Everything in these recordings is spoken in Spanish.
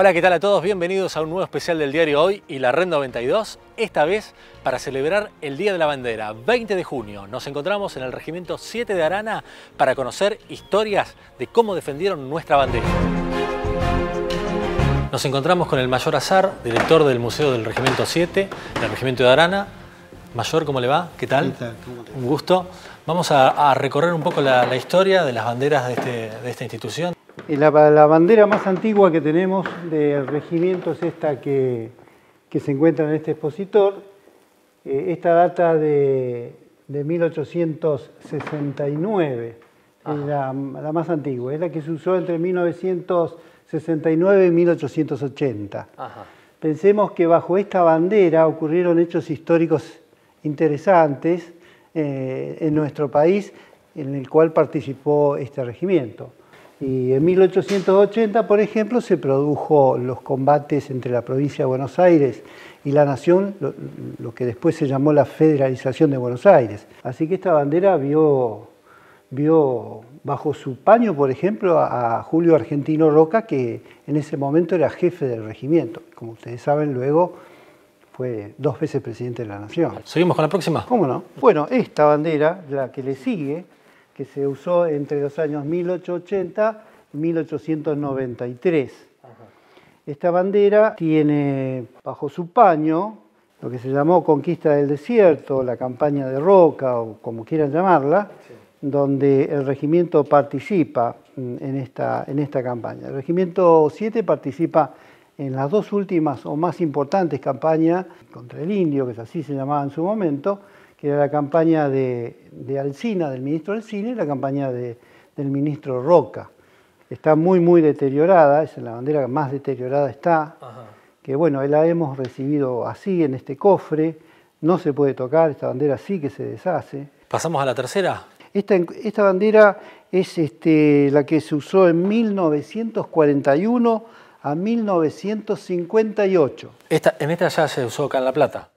Hola, ¿qué tal a todos? Bienvenidos a un nuevo especial del Diario Hoy y La Red 92, esta vez para celebrar el Día de la Bandera, 20 de junio. Nos encontramos en el Regimiento 7 de Arana para conocer historias de cómo defendieron nuestra bandera. Nos encontramos con el Mayor Azar, director del Museo del Regimiento 7, del Regimiento de Arana. Mayor, ¿cómo le va? ¿Qué tal? ¿Qué tal? Un gusto. Vamos a recorrer un poco la historia de las banderas de esta institución. La bandera más antigua que tenemos del regimiento es esta que se encuentra en este expositor. Esta data de 1869, es la más antigua, es la que se usó entre 1969 y 1880. Ajá. Pensemos que bajo esta bandera ocurrieron hechos históricos interesantes en nuestro país, en el cual participó este regimiento. Y en 1880, por ejemplo, se produjo los combates entre la provincia de Buenos Aires y la nación, lo que después se llamó la federalización de Buenos Aires. Así que esta bandera vio bajo su paño, por ejemplo, a Julio Argentino Roca, que en ese momento era jefe del regimiento. Como ustedes saben, luego fue 2 veces presidente de la nación. ¿Seguimos con la próxima? ¿Cómo no? Bueno, esta bandera, la que le sigue, que se usó entre los años 1880 y 1893. Esta bandera tiene bajo su paño lo que se llamó Conquista del Desierto, la Campaña de Roca, o como quieran llamarla, sí, donde el regimiento participa en esta campaña. El regimiento 7 participa en las 2 últimas o más importantes campañas contra el indio, que así se llamaba en su momento, que era la campaña de Alsina, del ministro Alsina, y la campaña del ministro Roca. Está muy, muy deteriorada, es la bandera que más deteriorada está. Ajá. Que bueno, la hemos recibido así, en este cofre, no se puede tocar, esta bandera sí que se deshace. ¿Pasamos a la tercera? Esta bandera es la que se usó en 1941 a 1958. En esta ya se usó acá en La Plata.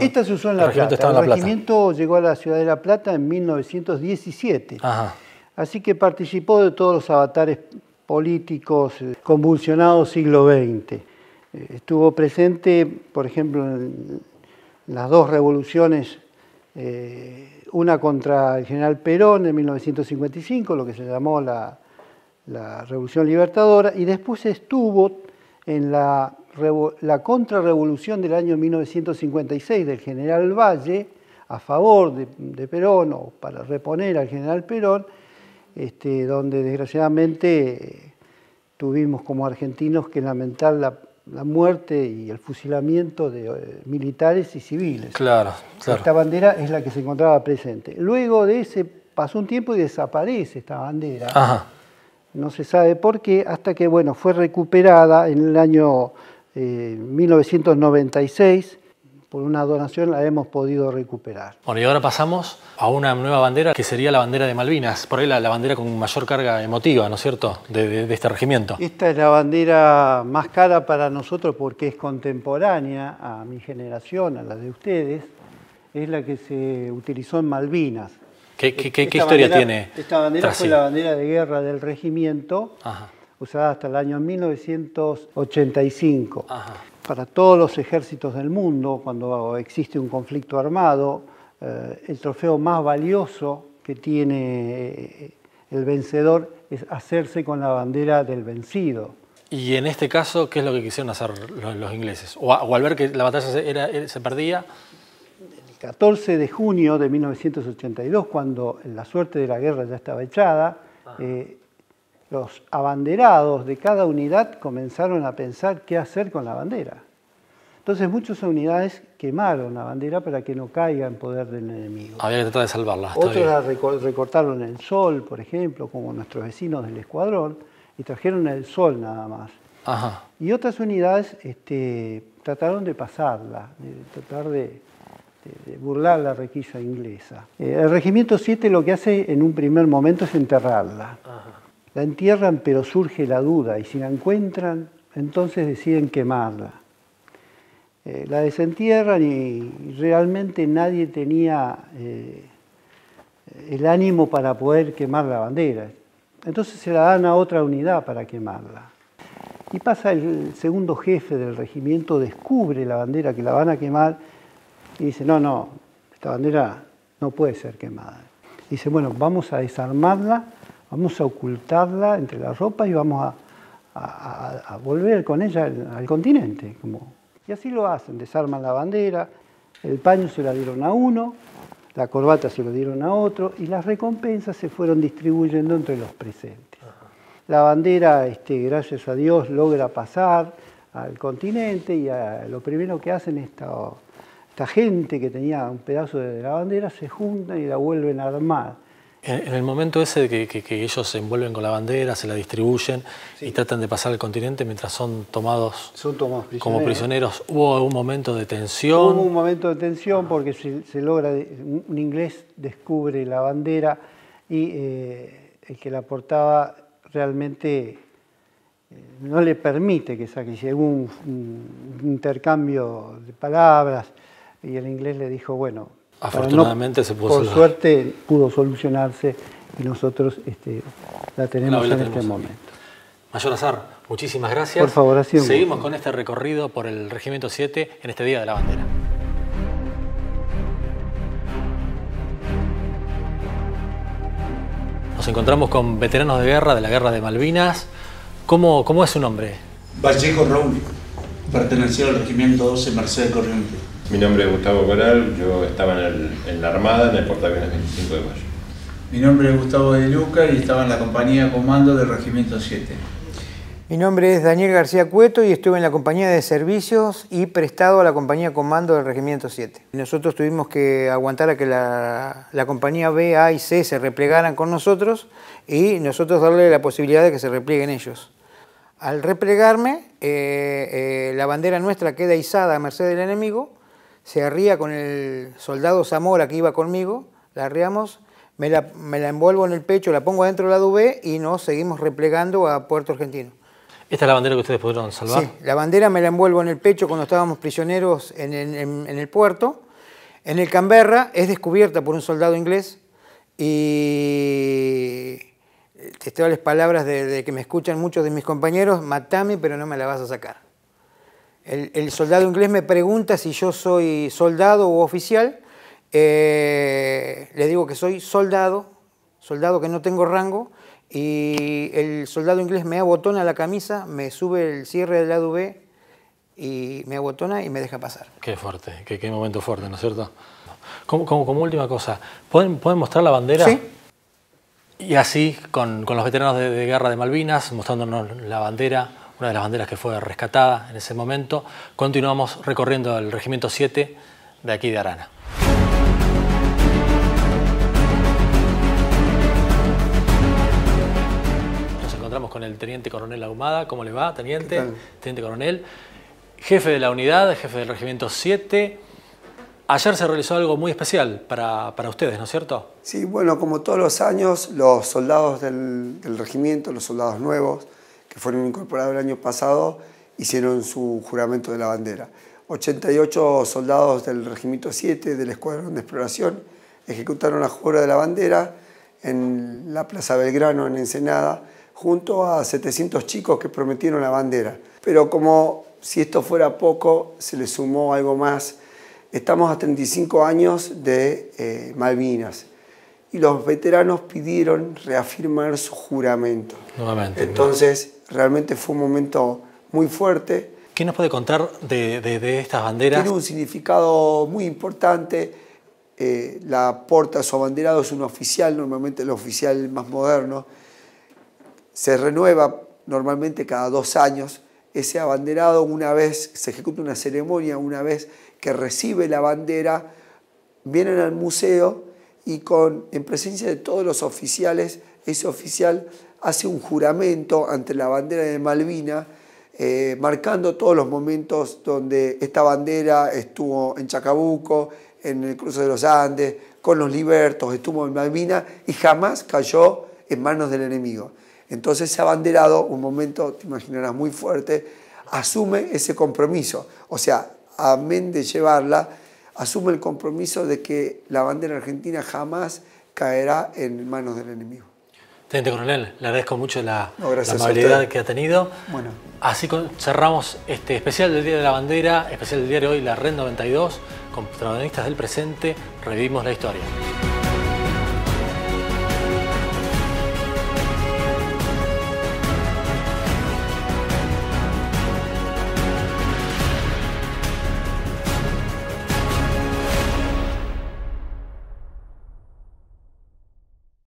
Esta se usó en La Plata. El regimiento llegó a la ciudad de La Plata en 1917. Ajá. Así que participó de todos los avatares políticos convulsionados siglo XX. Estuvo presente, por ejemplo, en las 2 revoluciones, una contra el general Perón en 1955, lo que se llamó la Revolución Libertadora, y después estuvo en la contrarrevolución del año 1956 del general Valle a favor de Perón, o para reponer al general Perón, donde desgraciadamente tuvimos como argentinos que lamentar la muerte y el fusilamiento de militares y civiles. Claro, claro. Esta bandera es la que se encontraba presente. Luego de ese pasó un tiempo y desaparece esta bandera. Ajá. No se sabe por qué, hasta que bueno, fue recuperada en el año 1996, por una donación la hemos podido recuperar. Bueno, y ahora pasamos a una nueva bandera que sería la bandera de Malvinas, por ahí la bandera con mayor carga emotiva, ¿no es cierto?, de este regimiento. Esta es la bandera más cara para nosotros porque es contemporánea a mi generación, a la de ustedes, es la que se utilizó en Malvinas. ¿Qué historia tiene? Esta bandera fue la bandera de guerra del regimiento, ajá, usada hasta el año 1985. Ajá. Para todos los ejércitos del mundo, cuando existe un conflicto armado, el trofeo más valioso que tiene el vencedor es hacerse con la bandera del vencido. Y en este caso, ¿qué es lo que quisieron hacer los ingleses? O al ver que la batalla se perdía. 14 de junio de 1982, cuando la suerte de la guerra ya estaba echada, los abanderados de cada unidad comenzaron a pensar qué hacer con la bandera. Entonces muchas unidades quemaron la bandera para que no caiga en poder del enemigo. Había que tratar de salvarla. Otros la recortaron el sol, por ejemplo, como nuestros vecinos del escuadrón, y trajeron el sol nada más. Ajá. Y otras unidades trataron de pasarla, de burlar la requisa inglesa. El regimiento 7 lo que hace en un primer momento es enterrarla. Ajá. La entierran, pero surge la duda, y si la encuentran, entonces deciden quemarla. La desentierran y realmente nadie tenía el ánimo para poder quemar la bandera. Entonces se la dan a otra unidad para quemarla. y pasa el segundo jefe del regimiento, descubre la bandera que la van a quemar y dice, no, no, esta bandera no puede ser quemada. Dice, bueno, vamos a desarmarla, vamos a ocultarla entre la ropa y vamos a volver con ella al continente. Como... Y así lo hacen, desarman la bandera, el paño se la dieron a uno, la corbata se la dieron a otro y las recompensas se fueron distribuyendo entre los presentes. La bandera, gracias a Dios, logra pasar al continente y lo primero que hacen esta gente que tenía un pedazo de la bandera se juntan y la vuelven a armar. En el momento ese que ellos se envuelven con la bandera, se la distribuyen, sí, y tratan de pasar al continente mientras son tomados prisioneros. Como prisioneros, ¿hubo algún momento de tensión? Hubo un momento de tensión porque se logra, un inglés descubre la bandera y el que la portaba realmente no le permite que saque. Llegó un intercambio de palabras y el inglés le dijo, bueno... Afortunadamente no, se pudo solucionar. Por suerte pudo solucionarse y nosotros la tenemos en este momento. Mayor Azar, muchísimas gracias. Por favor, ha sido un gusto. Seguimos con este recorrido por el Regimiento 7 en este Día de la Bandera. Nos encontramos con veteranos de guerra de la Guerra de Malvinas. ¿Cómo es su nombre? Vallejo Raúl. Perteneció al Regimiento 12 Merced Corriente. Mi nombre es Gustavo Coral, yo estaba en la Armada, en el portaaviones 25 de mayo. Mi nombre es Gustavo De Luca y estaba en la Compañía Comando del Regimiento 7. Mi nombre es Daniel García Cueto y estuve en la Compañía de Servicios y prestado a la Compañía Comando del Regimiento 7. Nosotros tuvimos que aguantar a que la Compañía B, A y C se replegaran con nosotros y nosotros darle la posibilidad de que se replieguen ellos. Al replegarme, la bandera nuestra queda izada a merced del enemigo. Se arría con el soldado Zamora que iba conmigo, la arriamos, me la envuelvo en el pecho, la pongo adentro del lado B y nos seguimos replegando a Puerto Argentino. ¿Esta es la bandera que ustedes pudieron salvar? Sí, la bandera me la envuelvo en el pecho cuando estábamos prisioneros en el puerto. En el Canberra es descubierta por un soldado inglés y te estoy a las palabras de que me escuchan muchos de mis compañeros, matame pero no me la vas a sacar. El soldado inglés me pregunta si yo soy soldado u oficial. Le digo que soy soldado que no tengo rango. Y el soldado inglés me abotona la camisa, me sube el cierre del lado B y me abotona y me deja pasar. Qué fuerte, qué momento fuerte, ¿no es cierto? Como última cosa, ¿pueden mostrar la bandera? Sí. Y así, con los veteranos de Guerra de Malvinas, mostrándonos la bandera, una de las banderas que fue rescatada en ese momento. Continuamos recorriendo el Regimiento 7 de aquí de Arana. Nos encontramos con el Teniente Coronel Ahumada. ¿Cómo le va, Teniente? Teniente Coronel, jefe de la unidad, jefe del Regimiento 7. Ayer se realizó algo muy especial para ustedes, ¿no es cierto? Sí, bueno, como todos los años, los soldados del regimiento, los soldados nuevos, que fueron incorporados el año pasado, hicieron su juramento de la bandera. 88 soldados del Regimiento 7 del Escuadrón de Exploración ejecutaron la jura de la bandera en la Plaza Belgrano, en Ensenada, junto a 700 chicos que prometieron la bandera. Pero como si esto fuera poco, se le sumó algo más. Estamos a 35 años de Malvinas. Y los veteranos pidieron reafirmar su juramento. Nuevamente. Entonces, realmente fue un momento muy fuerte. ¿Qué nos puede contar de estas banderas? Tiene un significado muy importante. La porta, su abanderado es un oficial, normalmente el oficial más moderno. Se renueva normalmente cada 2 años. Ese abanderado, una vez se ejecuta una ceremonia, una vez que recibe la bandera, vienen al museo y en presencia de todos los oficiales, ese oficial hace un juramento ante la bandera de Malvinas, marcando todos los momentos donde esta bandera estuvo en Chacabuco, en el Cruce de los Andes, con los libertos, estuvo en Malvinas y jamás cayó en manos del enemigo. Entonces ese abanderado, un momento, te imaginarás, muy fuerte, asume ese compromiso. O sea, amén de llevarla, asume el compromiso de que la bandera argentina jamás caerá en manos del enemigo. Teniente Coronel, le agradezco mucho la amabilidad que ha tenido. Bueno. Así cerramos este especial del Día de la Bandera, especial del Diario Hoy, La Red 92, con protagonistas del presente, revivimos la historia.